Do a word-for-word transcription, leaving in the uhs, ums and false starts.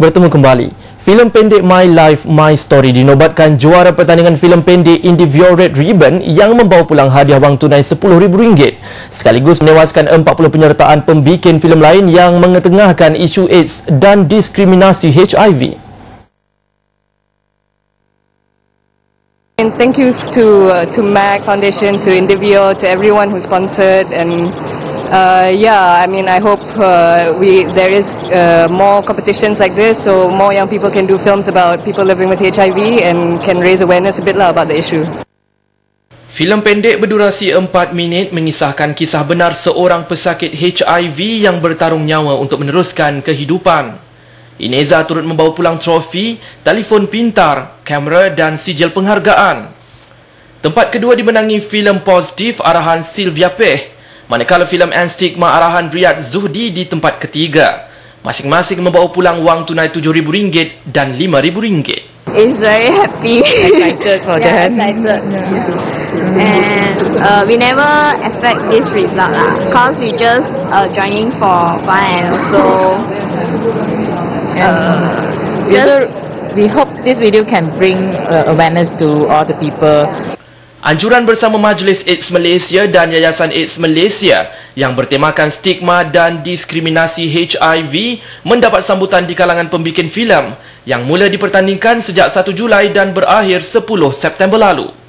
bertemu kembali. Filem pendek My Life My Story dinobatkan juara pertandingan filem pendek Indivior Red Ribbon yang membawa pulang hadiah wang tunai sepuluh ribu ringgit sekaligus menewaskan empat puluh penyertaan pembikin filem lain yang mengetengahkan isu AIDS dan diskriminasi H I V. And thank you to uh, to M A C Foundation, to Indivior, to everyone who sponsored, and uh, yeah, I mean, I hope uh, we there is uh, more competitions like this, so more young people can do films about people living with H I V and can raise awareness a bit lah about the issue. Filem pendek berdurasi empat minit mengisahkan kisah benar seorang pesakit H I V yang bertarung nyawa untuk meneruskan kehidupan. Ineza turut membawa pulang trofi, telefon pintar, kamera dan sijil penghargaan. Tempat kedua dimenangi filem positif arahan Sylvia Peh, manakala filem anstigma arahan Riyad Zuhdi di tempat ketiga. Masing-masing membawa pulang wang tunai tujuh ribu ringgit dan lima ribu ringgit. It's very happy. Excited for yeah, them. Excited. Yeah. And uh, we never expect this result lah, cause we just uh, joining for fun and also uh, we, just, we hope this video can bring uh, awareness to all the people. Anjuran bersama Majlis AIDS Malaysia dan Yayasan AIDS Malaysia yang bertemakan stigma dan diskriminasi H I V mendapat sambutan di kalangan pembikin filem yang mula dipertandingkan sejak satu Julai dan berakhir sepuluh September lalu.